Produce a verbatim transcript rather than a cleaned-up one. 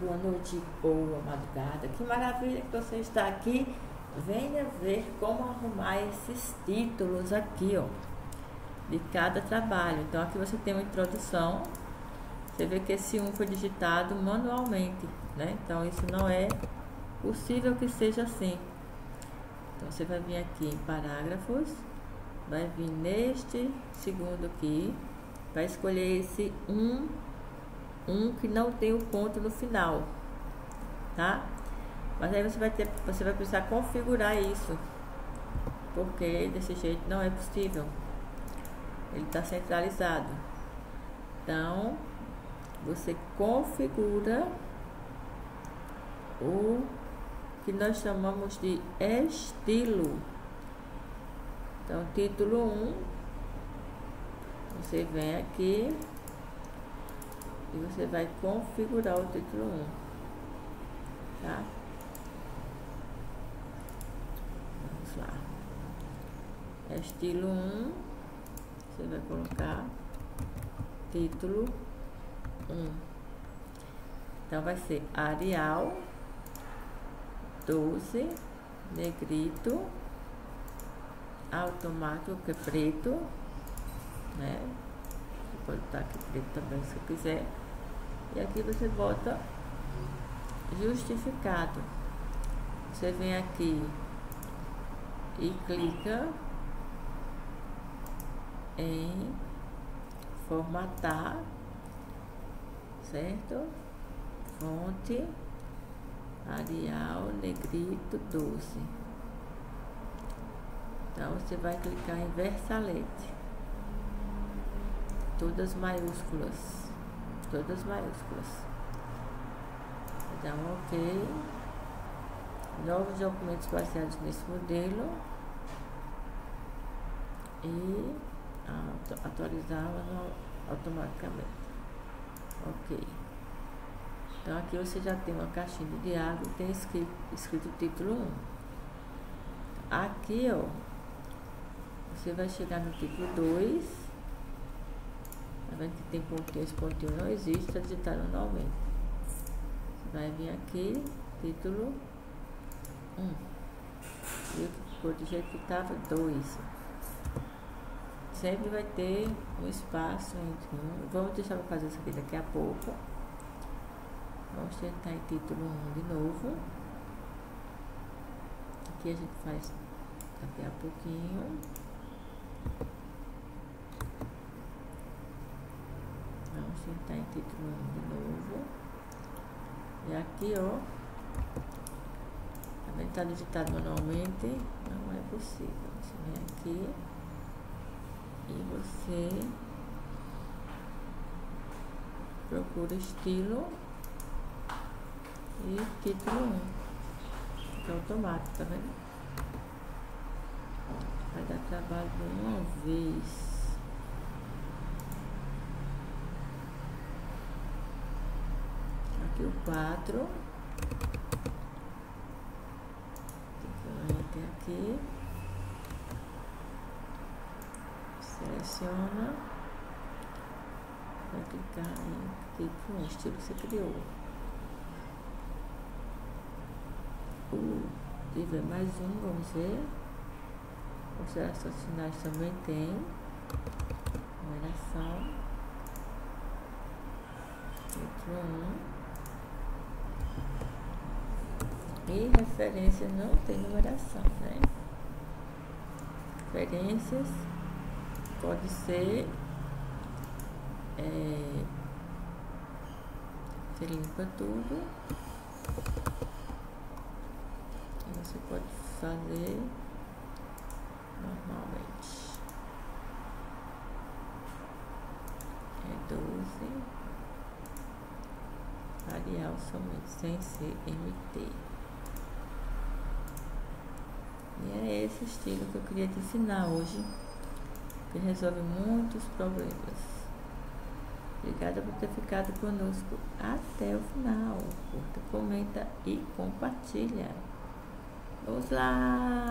boa noite, boa madrugada. Que maravilha que você está aqui. Venha ver como arrumar esses títulos aqui, ó, de cada trabalho. Então, aqui você tem uma introdução. Você vê que esse um foi digitado manualmente, né? Então, isso não é possível que seja assim. Então, você vai vir aqui em parágrafos. Vai vir neste segundo aqui. Vai escolher esse um, um que não tem o ponto no final, tá? Mas aí você vai ter, você vai precisar configurar isso, porque desse jeito não é possível. Ele está centralizado. Então, você configura o que nós chamamos de estilo. Então, título um, você vem aqui e você vai configurar o título um, tá? Vamos lá. Estilo um, você vai colocar título um. Então, vai ser Arial, doze, negrito, automático, que é preto, né? Você pode botar aqui preto também, se quiser. E aqui você bota justificado. Você vem aqui e clica em formatar, certo? Fonte, Arial, negrito, doze. Então, você vai clicar em versalete. Todas maiúsculas. Todas maiúsculas. Então, ok. Novos documentos baseados nesse modelo. E atualizar automaticamente. Ok. Então, aqui você já tem uma caixinha de diálogo. Tem escrito, escrito título um. Aqui, ó. Você vai chegar no título dois. Tá vendo que tem pontinho? Esse pontinho não existe, está digitado normalmente. Você vai vir aqui, título um. E por do jeito que estava, dois. Sempre vai ter um espaço entre um. Vamos deixar eu fazer isso aqui daqui a pouco. Vamos tentar em título um de novo. Aqui a gente faz daqui a pouquinho. Vamos tentar em título um de novo. E aqui, ó, também está digitado manualmente. Não é possível. Você vem aqui e você procura estilo e título um, que é automático, tá vendo? Vai dar trabalho de uma vez. Aqui o quatro. Tem que ir até aqui. Seleciona. Vai clicar em tipo um estilo que você criou. Uh, tiver mais um, vamos ver. Considerações finais também tem. Numeração. Título um. E referências não tem numeração, né? Referências pode ser é, você limpa tudo. E você pode fazer normalmente é doze, Arial somente, sem ser M T. E é esse estilo que eu queria te ensinar hoje, que resolve muitos problemas. Obrigada por ter ficado conosco até o final. Curta, comenta e compartilha. Vamos lá!